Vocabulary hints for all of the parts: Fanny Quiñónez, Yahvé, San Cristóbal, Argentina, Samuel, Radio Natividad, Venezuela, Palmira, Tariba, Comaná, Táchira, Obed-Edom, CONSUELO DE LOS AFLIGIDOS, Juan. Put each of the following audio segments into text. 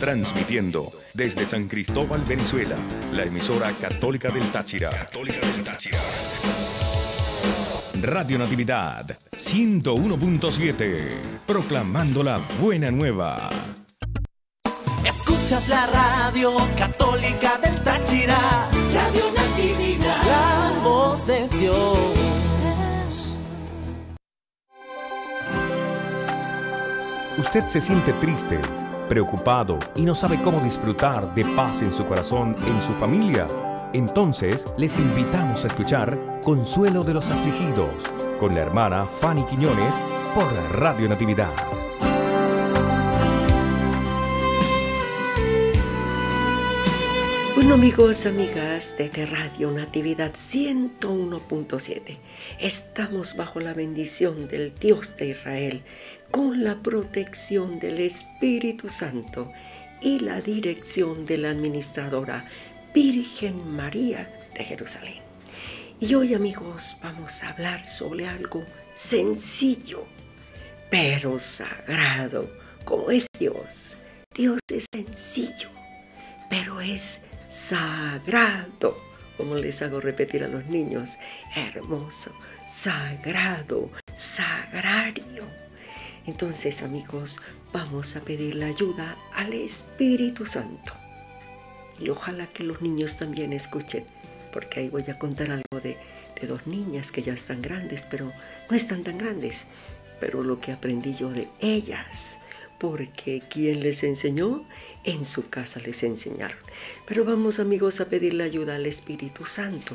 Transmitiendo desde San Cristóbal, Venezuela, la emisora católica del Táchira. Radio Natividad 101.7, proclamando la buena nueva. Escuchas la radio católica del Táchira, Radio Natividad, la voz de Dios. Usted se siente triste, preocupado y no sabe cómo disfrutar de paz en su corazón, en su familia. Entonces, les invitamos a escuchar Consuelo de los Afligidos con la hermana Fanny Quiñónez por Radio Natividad. Bueno, amigos, amigas de Radio Natividad 101.7, estamos bajo la bendición del Dios de Israel, con la protección del Espíritu Santo y la dirección de la administradora Virgen María de Jerusalén. Y hoy, amigos, vamos a hablar sobre algo sencillo, pero sagrado, como es Dios. Dios es sencillo, pero es sagrado, como les hago repetir a los niños, hermoso, sagrado, sagrario. Entonces, amigos, vamos a pedir la ayuda al Espíritu Santo. Y ojalá que los niños también escuchen, porque ahí voy a contar algo de dos niñas que ya están grandes, pero no están tan grandes. Pero lo que aprendí yo de ellas, porque quien les enseñó, en su casa les enseñaron. Pero vamos, amigos, a pedir la ayuda al Espíritu Santo,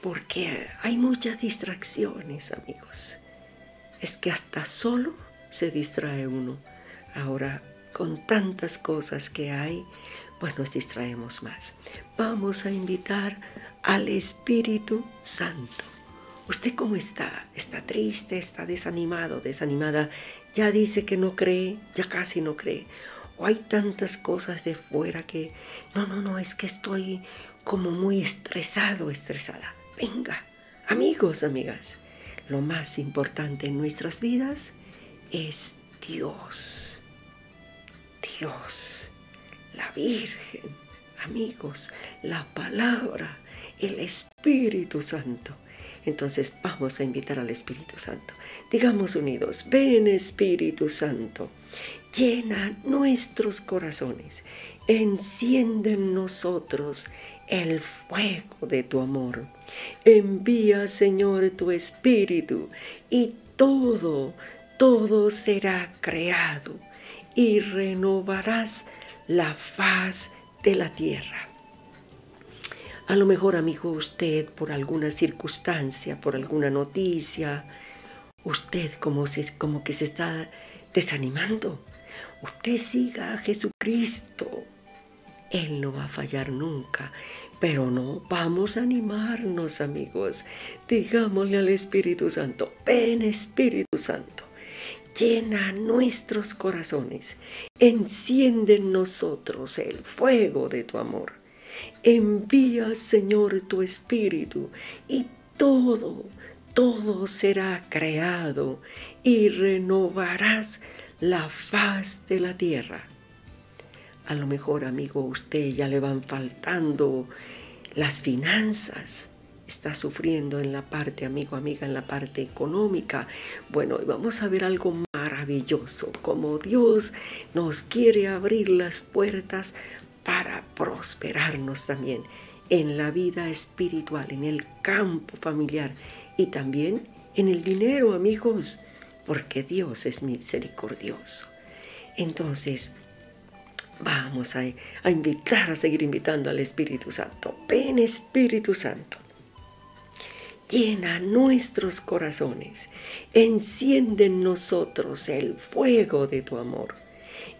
porque hay muchas distracciones, amigos. Es que hasta solo se distrae uno. Ahora, con tantas cosas que hay, pues nos distraemos más. Vamos a invitar al Espíritu Santo. ¿Usted cómo está? ¿Está triste? ¿Está desanimado? ¿Desanimada? Ya dice que no cree, ya casi no cree. O hay tantas cosas de fuera que... No, es que estoy como muy estresado, estresada. Venga, amigos, amigas. Lo más importante en nuestras vidas es Dios, Dios, la Virgen, amigos, la Palabra, el Espíritu Santo. Entonces vamos a invitar al Espíritu Santo. Digamos unidos: ven, Espíritu Santo, llena nuestros corazones, enciende en nosotros el fuego de tu amor. Envía, Señor, tu Espíritu y todo será creado y renovarás la faz de la tierra. A lo mejor, amigo, usted por alguna circunstancia, por alguna noticia, usted como que se está desanimando. Usted siga a Jesucristo. Él no va a fallar nunca. Pero no, vamos a animarnos, amigos. Digámosle al Espíritu Santo: ven, Espíritu Santo, llena nuestros corazones, enciende en nosotros el fuego de tu amor. Envía, Señor, tu Espíritu y todo será creado y renovarás la faz de la tierra. A lo mejor, amigo, a usted ya le van faltando las finanzas. Está sufriendo en la parte, amigo, amiga, en la parte económica. Bueno, y vamos a ver algo maravilloso, como Dios nos quiere abrir las puertas para prosperarnos también en la vida espiritual, en el campo familiar y también en el dinero, amigos, porque Dios es misericordioso. Entonces, vamos a invitar, a seguir invitando al Espíritu Santo. Ven, Espíritu Santo. Llena nuestros corazones, enciende en nosotros el fuego de tu amor.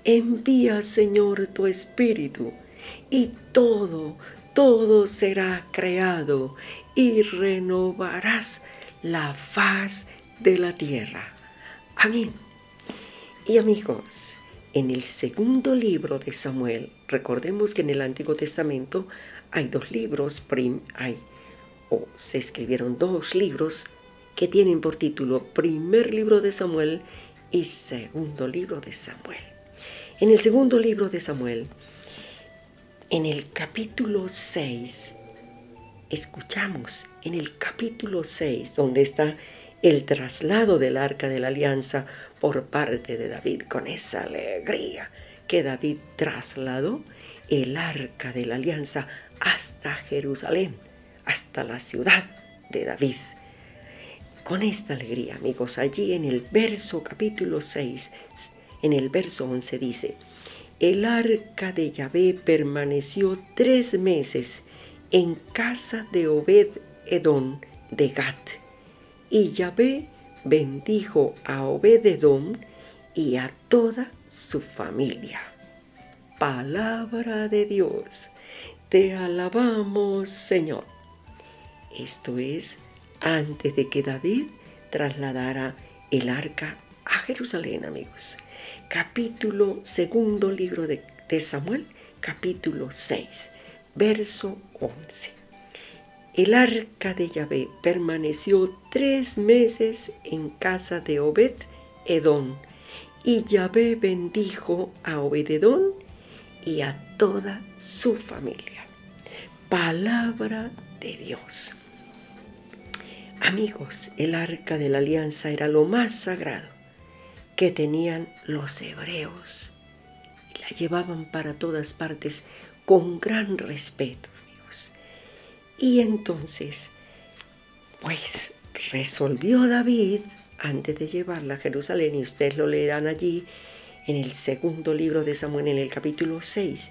Envía, Señor, tu Espíritu y todo será creado y renovarás la faz de la tierra. Amén. Y amigos, en el segundo libro de Samuel, recordemos que en el Antiguo Testamento hay dos libros, se escribieron dos libros que tienen por título Primer Libro de Samuel y Segundo Libro de Samuel. en el segundo libro de Samuel, en el capítulo 6, escuchamos en el capítulo 6, donde está el traslado del Arca de la Alianza por parte de David, con esa alegría que David trasladó el Arca de la Alianza hasta Jerusalén, hasta la ciudad de David. Con esta alegría, amigos, allí en el verso capítulo 6, en el verso 11 dice: el Arca de Yahvé permaneció 3 meses en casa de Obed-Edom de Gat, y Yahvé bendijo a Obed-Edom y a toda su familia. Palabra de Dios, te alabamos, Señor. Esto es antes de que David trasladara el arca a Jerusalén, amigos. Capítulo segundo libro de Samuel, capítulo 6, verso 11. El arca de Yahvé permaneció 3 meses en casa de Obed-Edom, y Yahvé bendijo a Obed-Edom y a toda su familia. Palabra de Dios. Amigos, el arca de la alianza era lo más sagrado que tenían los hebreos, y la llevaban para todas partes con gran respeto, amigos. Y entonces, pues, resolvió David, antes de llevarla a Jerusalén, y ustedes lo leerán allí en el segundo libro de Samuel, en el capítulo 6,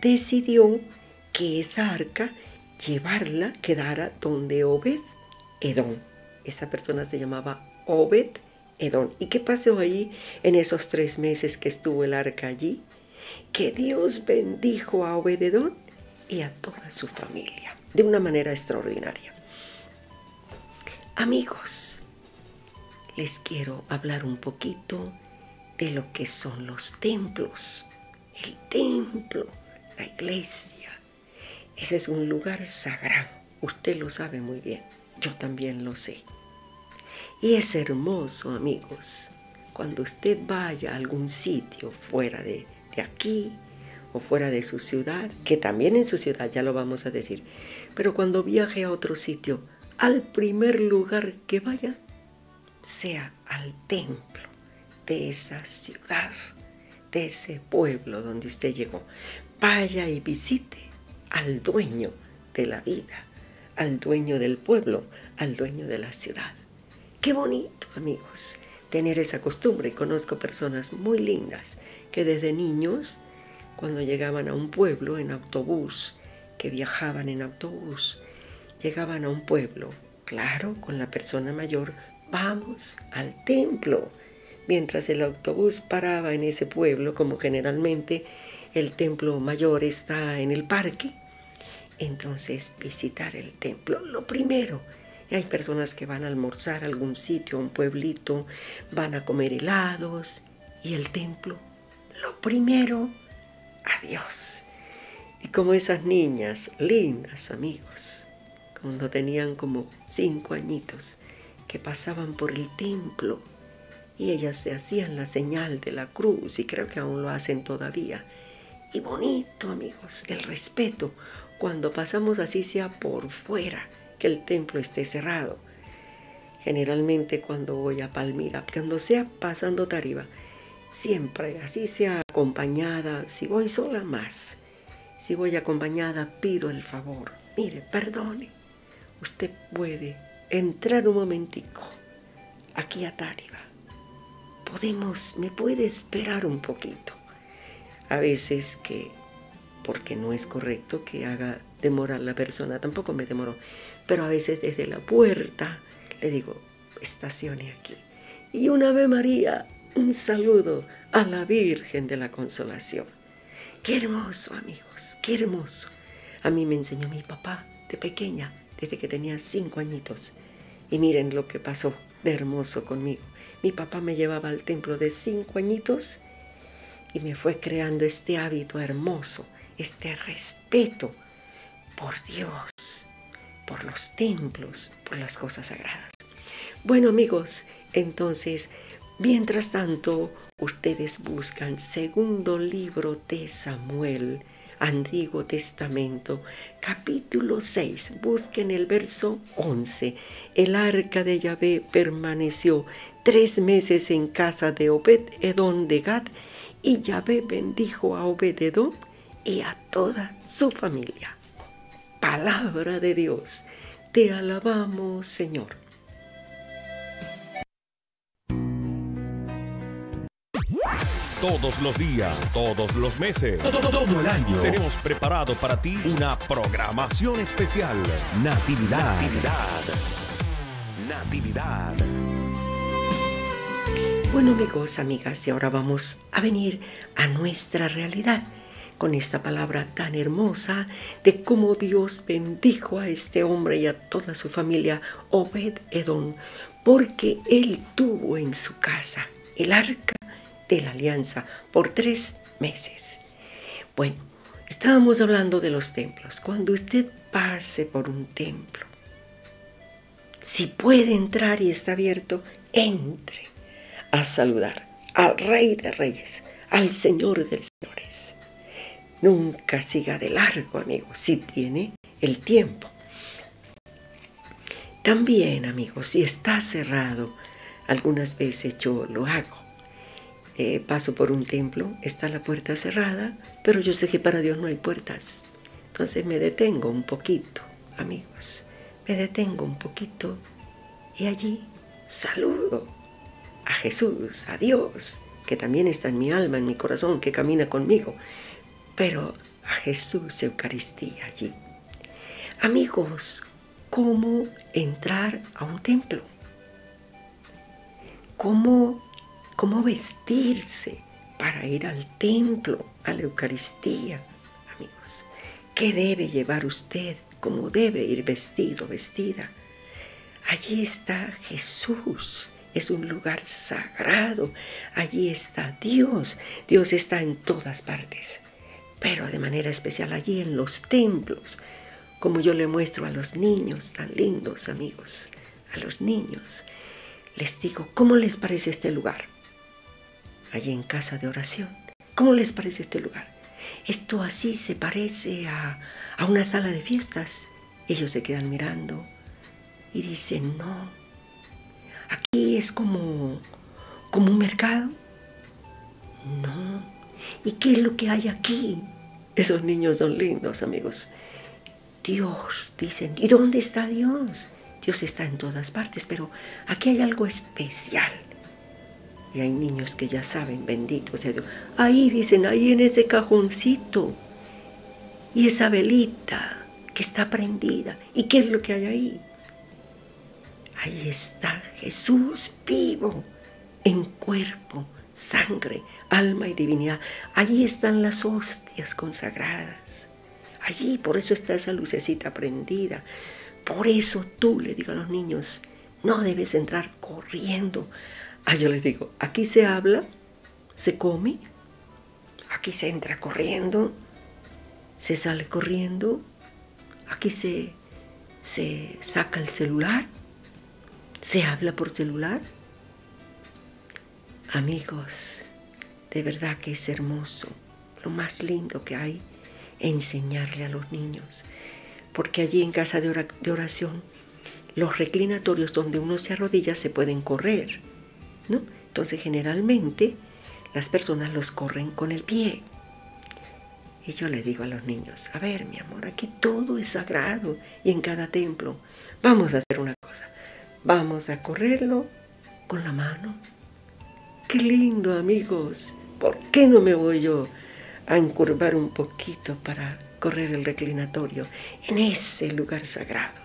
decidió que esa arca llevarla quedara donde Obed-Edom. Esa persona se llamaba Obed-Edom. ¿Y qué pasó allí en esos 3 meses que estuvo el arca allí? Que Dios bendijo a Obed-Edom y a toda su familia de una manera extraordinaria. Amigos, les quiero hablar un poquito de lo que son los templos. El templo, la iglesia, ese es un lugar sagrado. Usted lo sabe muy bien, yo también lo sé. Y es hermoso, amigos, cuando usted vaya a algún sitio fuera de aquí o fuera de su ciudad, que también en su ciudad ya lo vamos a decir, pero cuando viaje a otro sitio, al primer lugar que vaya, sea al templo de esa ciudad, de ese pueblo donde usted llegó. Vaya y visite al dueño de la vida, al dueño del pueblo, al dueño de la ciudad. Qué bonito, amigos, tener esa costumbre. Conozco personas muy lindas que desde niños, cuando llegaban a un pueblo en autobús, que viajaban en autobús, llegaban a un pueblo, claro, con la persona mayor, vamos al templo. Mientras el autobús paraba en ese pueblo, como generalmente el templo mayor está en el parque, entonces visitar el templo, lo primero. Hay personas que van a almorzar a algún sitio, a un pueblito, van a comer helados, y el templo, lo primero, a Dios. Y como esas niñas lindas, amigos, cuando tenían como 5 añitos, que pasaban por el templo y ellas se hacían la señal de la cruz, y creo que aún lo hacen todavía. Y bonito, amigos, el respeto cuando pasamos, así sea por fuera, que el templo esté cerrado. Generalmente cuando voy a Palmira, cuando sea pasando Tariba, siempre, así sea acompañada, si voy sola más, si voy acompañada pido el favor, mire, perdone, usted puede entrar un momentico aquí a Tariba. Podemos, me puede esperar un poquito. A veces que, porque no es correcto que haga demorar la persona, tampoco me demoró, pero a veces desde la puerta le digo, estacione aquí. Y un Ave María, un saludo a la Virgen de la Consolación. Qué hermoso, amigos, qué hermoso. A mí me enseñó mi papá de pequeña, desde que tenía 5 añitos. Y miren lo que pasó de hermoso conmigo. Mi papá me llevaba al templo de 5 añitos y me fue creando este hábito hermoso, este respeto por Dios, por los templos, por las cosas sagradas. Bueno, amigos, entonces Mientras tanto, ustedes buscan segundo libro de Samuel, Antiguo Testamento, capítulo 6, busquen el verso 11. El arca de Yahvé permaneció 3 meses en casa de Obed-Edom de Gad, y Yahvé bendijo a Obed-Edom y a toda su familia. Palabra de Dios, te alabamos, Señor. Todos los días, todos los meses, todo el año, tenemos preparado para ti una programación especial. Natividad. Natividad. Bueno, amigos, amigas, y ahora vamos a venir a nuestra realidad con esta palabra tan hermosa de cómo Dios bendijo a este hombre y a toda su familia, Obed-Edom, porque él tuvo en su casa el arca de la alianza por 3 meses. Bueno, estábamos hablando de los templos. Cuando usted pase por un templo, si puede entrar y está abierto, entre a saludar al Rey de Reyes, al Señor de Señores. Nunca siga de largo, amigo, si tiene el tiempo. También, amigos, si está cerrado, algunas veces yo lo hago. Paso por un templo, está la puerta cerrada, pero yo sé que para Dios no hay puertas. Entonces me detengo un poquito, amigos. Me detengo un poquito y allí saludo a Jesús, a Dios, que también está en mi alma, en mi corazón, que camina conmigo. Pero a Jesús, Eucaristía allí. Amigos, ¿cómo entrar a un templo? ¿Cómo vestirse para ir al templo, a la Eucaristía, amigos? ¿Qué debe llevar usted? ¿Cómo debe ir vestido, vestida? Allí está Jesús, es un lugar sagrado. Allí está Dios. Dios está en todas partes, pero de manera especial allí en los templos, como yo le muestro a los niños tan lindos, amigos, a los niños. Les digo, ¿cómo les parece este lugar? Allí en casa de oración. ¿Cómo les parece este lugar? Esto así se parece a una sala de fiestas. Ellos se quedan mirando y dicen, no, aquí es como un mercado. No, ¿y qué es lo que hay aquí? Esos niños son lindos, amigos. Dios, dicen, ¿y dónde está Dios? Dios está en todas partes, pero aquí hay algo especial. Y hay niños que ya saben, bendito sea Dios. Ahí dicen, ahí en ese cajoncito. Y esa velita que está prendida. ¿Y qué es lo que hay ahí? Ahí está Jesús vivo, en cuerpo, sangre, alma y divinidad. Allí están las hostias consagradas. Allí, por eso está esa lucecita prendida. Por eso tú le digo a los niños, no debes entrar corriendo. Ah, yo les digo, aquí se habla, se come, aquí se entra corriendo, se sale corriendo, aquí se saca el celular, se habla por celular. Amigos, de verdad que es hermoso, lo más lindo que hay, enseñarle a los niños. Porque allí en casa de oración, los reclinatorios donde uno se arrodilla se pueden correr, ¿no? Entonces, generalmente, las personas los corren con el pie. Y yo les digo a los niños, a ver, mi amor, aquí todo es sagrado y en cada templo. Vamos a hacer una cosa, vamos a correrlo con la mano. ¡Qué lindo, amigos! ¿Por qué no me voy yo a encurvar un poquito para correr el reclinatorio en ese lugar sagrado?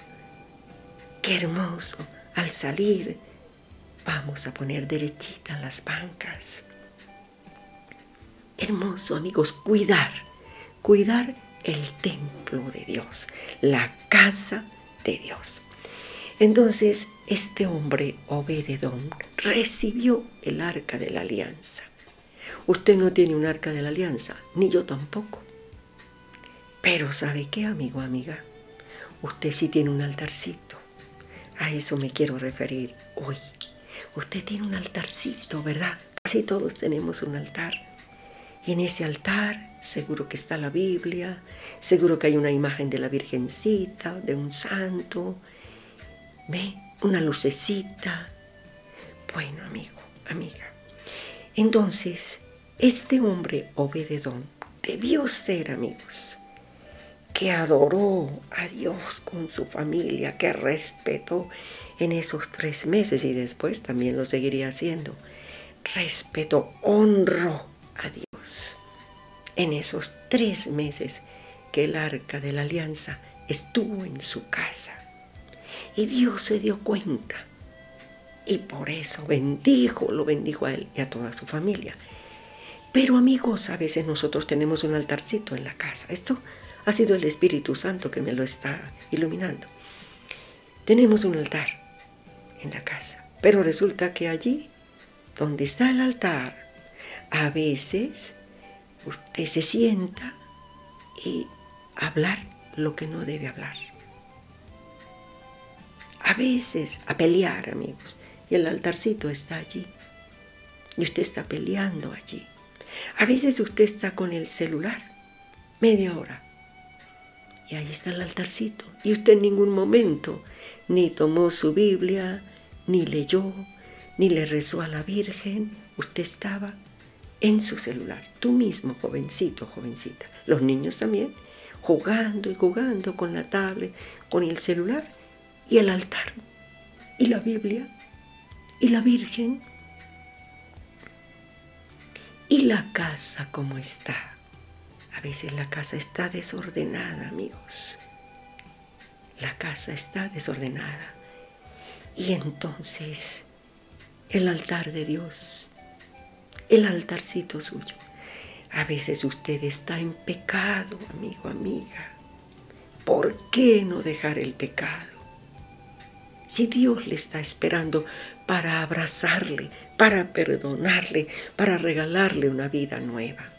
¡Qué hermoso! Al salir vamos a poner derechitas las bancas. Hermoso, amigos, cuidar el templo de Dios, la casa de Dios. Entonces, este hombre, Obed-Edom, recibió el arca de la alianza. Usted no tiene un arca de la alianza, ni yo tampoco. Pero ¿sabe qué, amigo, amiga? Usted sí tiene un altarcito. A eso me quiero referir hoy. Usted tiene un altarcito, ¿verdad? Casi todos tenemos un altar. Y en ese altar seguro que está la Biblia, seguro que hay una imagen de la Virgencita, de un santo, ¿ve? Una lucecita. Bueno, amigo, amiga. Entonces, este hombre Obed-Edom debió ser, amigos, que adoró a Dios con su familia, que respetó en esos 3 meses y después también lo seguiría haciendo. Respetó, honró a Dios en esos 3 meses que el arca de la alianza estuvo en su casa. Y Dios se dio cuenta y por eso bendijo, lo bendijo a él y a toda su familia. Pero amigos, a veces nosotros tenemos un altarcito en la casa. Esto ha sido el Espíritu Santo que me lo está iluminando. Tenemos un altar en la casa, pero resulta que allí donde está el altar, a veces usted se sienta y hablar lo que no debe hablar. A veces a pelear, amigos, y el altarcito está allí, y usted está peleando allí. A veces usted está con el celular media hora, y ahí está el altarcito, y usted en ningún momento ni tomó su Biblia, ni leyó, ni le rezó a la Virgen. Usted estaba en su celular, tú mismo, jovencito, jovencita, los niños también, jugando y jugando con la tablet, con el celular, y el altar, y la Biblia, y la Virgen, y la casa como está. A veces la casa está desordenada, amigos. La casa está desordenada. Y entonces, el altar de Dios, el altarcito suyo. A veces usted está en pecado, amigo, amiga. ¿Por qué no dejar el pecado? Si Dios le está esperando para abrazarle, para perdonarle, para regalarle una vida nueva.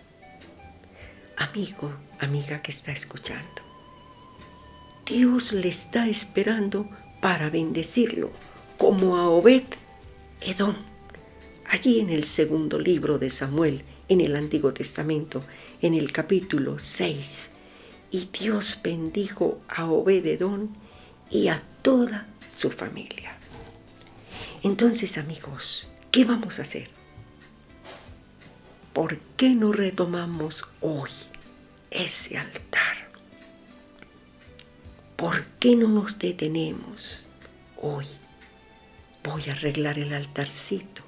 Amigo, amiga que está escuchando, Dios le está esperando para bendecirlo, como a Obed-Edom. Allí en el segundo libro de Samuel, en el Antiguo Testamento, en el capítulo 6. Y Dios bendijo a Obed-Edom y a toda su familia. Entonces, amigos, ¿qué vamos a hacer? ¿Por qué no retomamos hoy ese altar? ¿Por qué no nos detenemos hoy? Voy a arreglar el altarcito,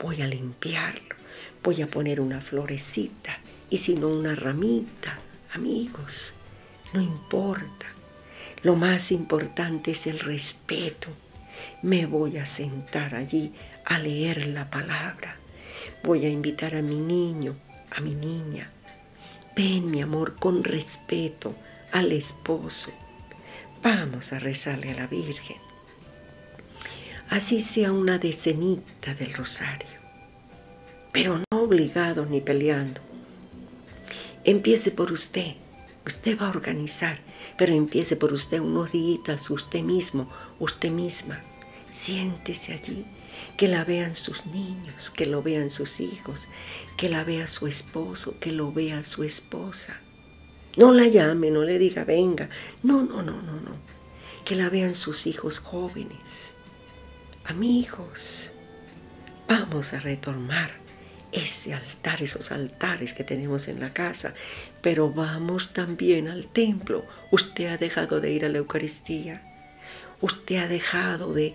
voy a limpiarlo, voy a poner una florecita y si no una ramita, amigos, no importa. Lo más importante es el respeto. Me voy a sentar allí a leer la palabra. Voy a invitar a mi niño, a mi niña. Ven, mi amor, con respeto al esposo. Vamos a rezarle a la Virgen. Así sea una decenita del rosario, pero no obligados ni peleando. Empiece por usted. Usted va a organizar, pero empiece por usted unos días, usted mismo, usted misma. Siéntese allí, que la vean sus niños, que lo vean sus hijos, que la vea su esposo, que lo vea su esposa. No la llame, no le diga venga, no. Que la vean sus hijos jóvenes. Amigos, vamos a retomar ese altar, esos altares que tenemos en la casa, pero vamos también al templo. Usted ha dejado de ir a la Eucaristía, usted ha dejado de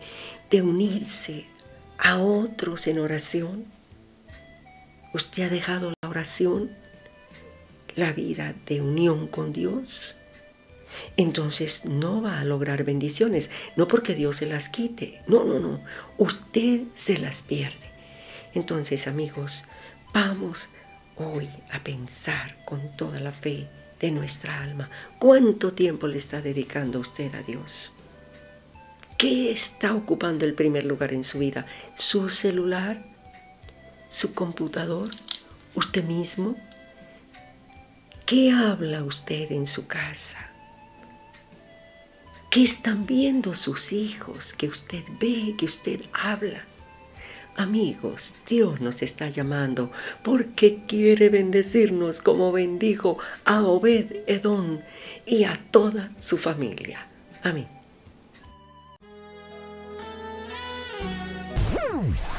unirse a otros en oración, usted ha dejado la oración, la vida de unión con Dios. Entonces no va a lograr bendiciones, no porque Dios se las quite, no, usted se las pierde. Entonces, amigos, vamos hoy a pensar con toda la fe de nuestra alma. ¿Cuánto tiempo le está dedicando usted a Dios? ¿Qué está ocupando el primer lugar en su vida? ¿Su celular? ¿Su computador? ¿Usted mismo? ¿Qué habla usted en su casa? ¿Qué están viendo sus hijos que usted ve, que usted habla? Amigos, Dios nos está llamando porque quiere bendecirnos como bendijo a Obed-Edom y a toda su familia. Amén.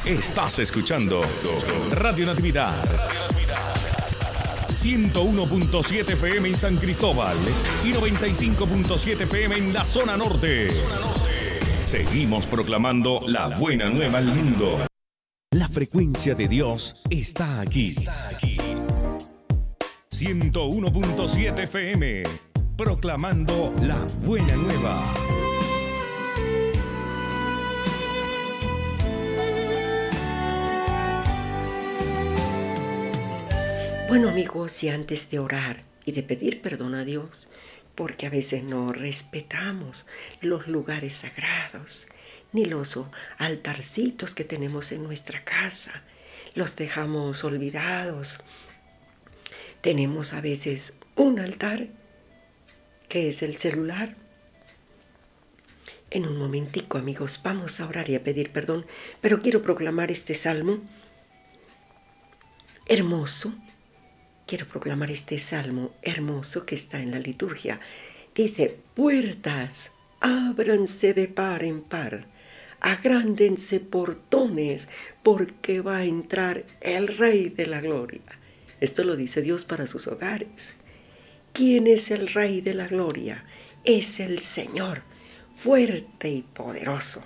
Estás escuchando Radio Natividad 101.7 FM en San Cristóbal y 95.7 FM en la zona norte. Seguimos proclamando la buena nueva al mundo. La frecuencia de Dios está aquí. 101.7 FM, proclamando la buena nueva. Bueno, amigos, y antes de orar y de pedir perdón a Dios, porque a veces no respetamos los lugares sagrados, ni los altarcitos que tenemos en nuestra casa, los dejamos olvidados. Tenemos a veces un altar, que es el celular. En un momentico, amigos, vamos a orar y a pedir perdón, pero quiero proclamar este salmo hermoso, que está en la liturgia. Dice: puertas, ábranse de par en par, agrándense portones, porque va a entrar el Rey de la Gloria. Esto lo dice Dios para sus hogares. ¿Quién es el Rey de la Gloria? Es el Señor, fuerte y poderoso.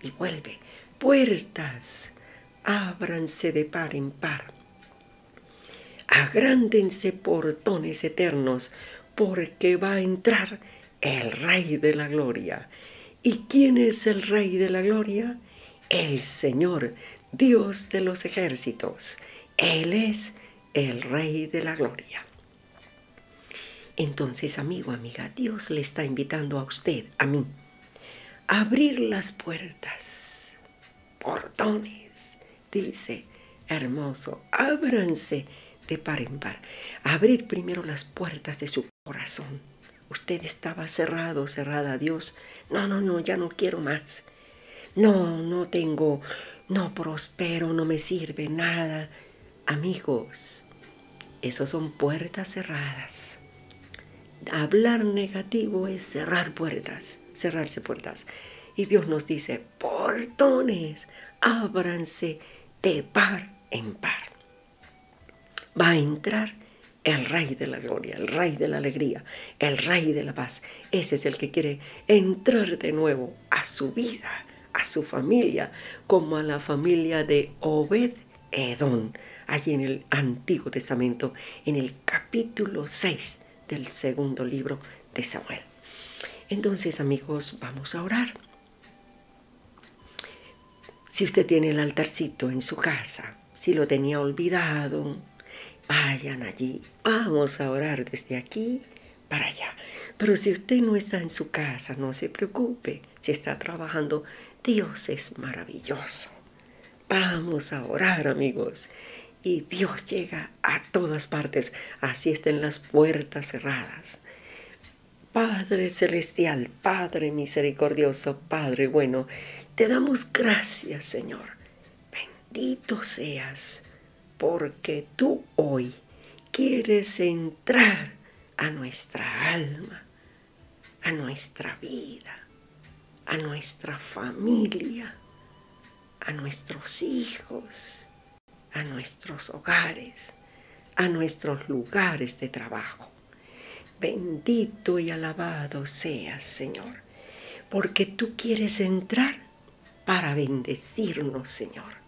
Y vuelve: puertas, ábranse de par en par, agrándense portones eternos, porque va a entrar el Rey de la Gloria. ¿Y quién es el Rey de la Gloria? El Señor, Dios de los ejércitos. Él es el Rey de la Gloria. Entonces, amigo, amiga, Dios le está invitando a usted, a mí, a abrir las puertas, portones, dice, hermoso, ábranse de par en par. Abrir primero las puertas de su corazón. Usted estaba cerrado, cerrada a Dios. No, no, no, ya no quiero más. No, no tengo, no prospero, no me sirve nada. Amigos, esas son puertas cerradas. Hablar negativo es cerrar puertas, cerrarse puertas. Y Dios nos dice: portones, ábranse de par en par. Va a entrar el Rey de la Gloria, el Rey de la Alegría, el Rey de la Paz. Ese es el que quiere entrar de nuevo a su vida, a su familia, como a la familia de Obed-Edom, allí en el Antiguo Testamento, en el capítulo 6 del segundo libro de Samuel. Entonces, amigos, vamos a orar. Si usted tiene el altarcito en su casa, si lo tenía olvidado, vayan allí, vamos a orar desde aquí para allá. Pero si usted no está en su casa, no se preocupe, si está trabajando, Dios es maravilloso. Vamos a orar, amigos, y Dios llega a todas partes, así estén las puertas cerradas. Padre celestial, Padre misericordioso, Padre bueno, te damos gracias, Señor. Bendito seas, porque tú hoy quieres entrar a nuestra alma, a nuestra vida, a nuestra familia, a nuestros hijos, a nuestros hogares, a nuestros lugares de trabajo. Bendito y alabado seas, Señor, porque tú quieres entrar para bendecirnos, Señor.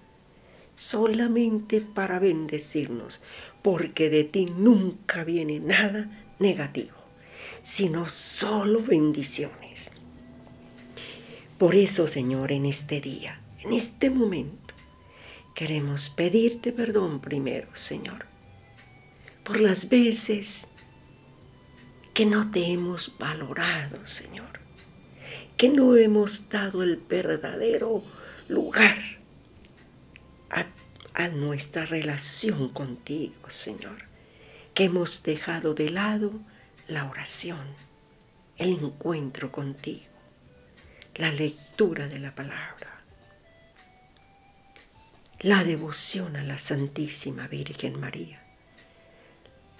Solamente para bendecirnos, porque de ti nunca viene nada negativo, sino solo bendiciones. Por eso, Señor, en este día, en este momento, queremos pedirte perdón primero, Señor, por las veces que no te hemos valorado, Señor, que no hemos dado el verdadero lugar a nuestra relación contigo, Señor, que hemos dejado de lado la oración, el encuentro contigo, la lectura de la palabra. la devoción a la Santísima Virgen María,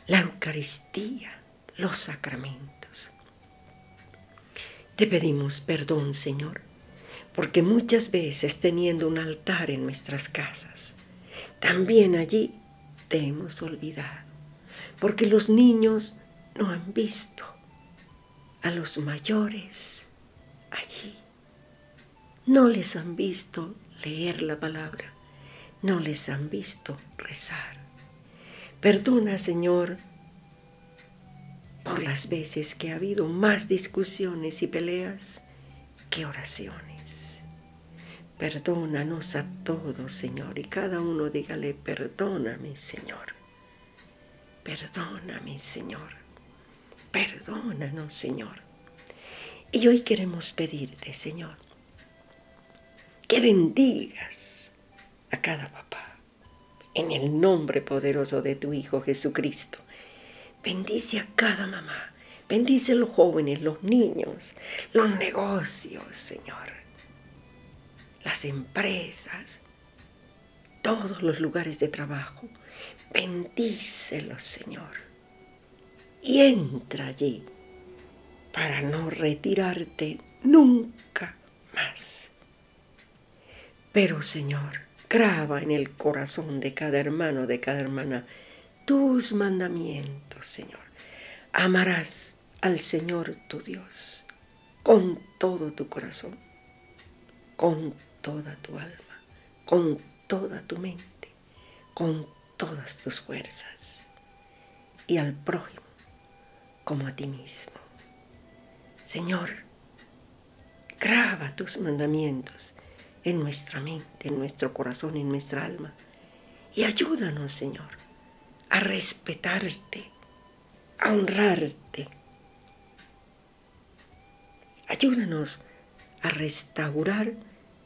la Eucaristía, los sacramentos. Te pedimos perdón, Señor, porque muchas veces teniendo un altar en nuestras casas, también allí te hemos olvidado, porque los niños no han visto a los mayores allí. No les han visto leer la palabra, no les han visto rezar. Perdona, Señor, por las veces que ha habido más discusiones y peleas que oraciones. Perdónanos a todos, Señor, y cada uno dígale: perdóname, Señor. Perdóname, Señor. Perdónanos, Señor. Y hoy queremos pedirte, Señor, que bendigas a cada papá, en el nombre poderoso de tu Hijo Jesucristo. Bendice a cada mamá, bendice a los jóvenes, los niños, los negocios, Señor, las empresas, todos los lugares de trabajo. Bendícelos, Señor, y entra allí para no retirarte nunca más. Pero, Señor, graba en el corazón de cada hermano, de cada hermana, tus mandamientos, Señor. Amarás al Señor tu Dios con todo tu corazón, con toda tu alma, con toda tu mente, con todas tus fuerzas, y al prójimo como a ti mismo. Señor, graba tus mandamientos en nuestra mente, en nuestro corazón, en nuestra alma. Y ayúdanos, Señor, a respetarte, a honrarte. Ayúdanos a restaurar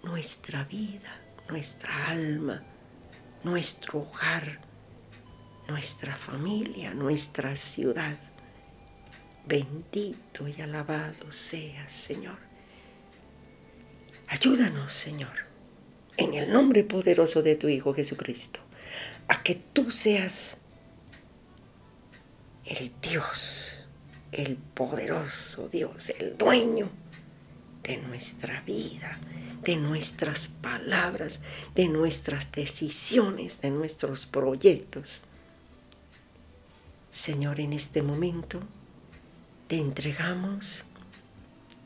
nuestra vida, nuestra alma, nuestro hogar, nuestra familia, nuestra ciudad. Bendito y alabado seas, Señor. Ayúdanos, Señor, en el nombre poderoso de tu Hijo Jesucristo, a que tú seas el Dios, el poderoso Dios, el dueño de nuestra vida, de nuestras palabras, de nuestras decisiones, de nuestros proyectos. Señor, en este momento te entregamos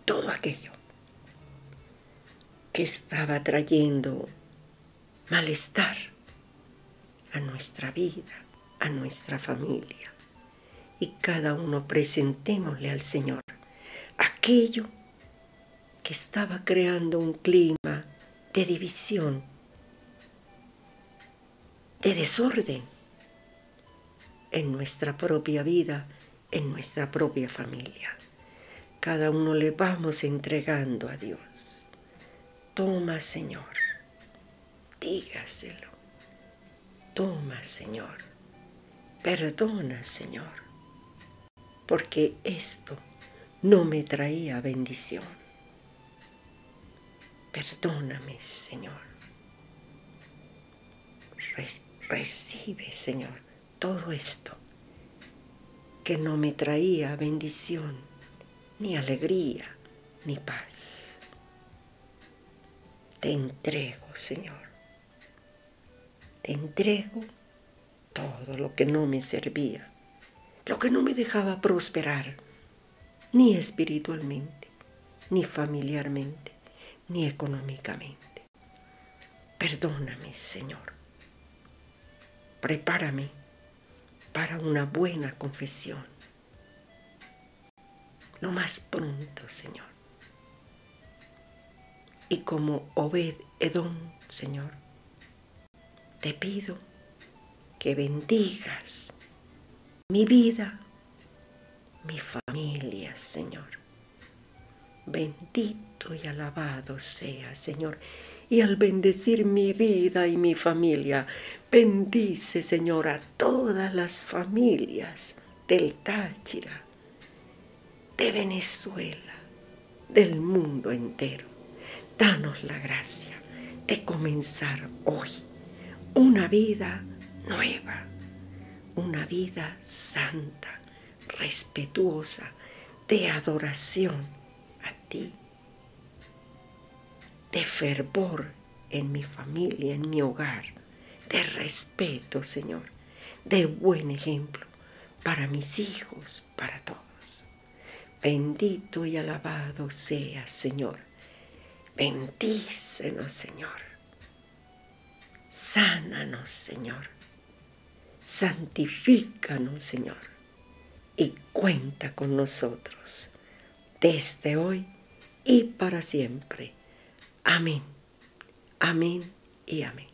todo aquello que estaba trayendo malestar a nuestra vida, a nuestra familia. Y cada uno presentémosle al Señor aquello que estaba creando un clima de división, de desorden en nuestra propia vida, en nuestra propia familia. Cada uno le vamos entregando a Dios. Toma, Señor, dígaselo. Toma, Señor, perdona, Señor, porque esto no me traía bendición. Perdóname, Señor. Recibe, Señor, todo esto que no me traía bendición, ni alegría, ni paz. Te entrego, Señor, te entrego todo lo que no me servía, lo que no me dejaba prosperar, ni espiritualmente, ni familiarmente, ni económicamente. Perdóname, Señor. Prepárame para una buena confesión, lo más pronto, Señor. Y como Obed-Edom, Señor, te pido que bendigas mi vida, mi familia, Señor. Bendito y alabado sea, Señor. Y al bendecir mi vida y mi familia, bendice, Señor, a todas las familias del Táchira, de Venezuela, del mundo entero. Danos la gracia de comenzar hoy una vida nueva, una vida santa, respetuosa, de adoración a ti, de fervor en mi familia, en mi hogar, de respeto, Señor, de buen ejemplo para mis hijos, para todos. Bendito y alabado seas, Señor. Bendícenos, Señor. Sánanos, Señor. Santifícanos, Señor. Y cuenta con nosotros desde hoy y para siempre. Amén, amén y amén.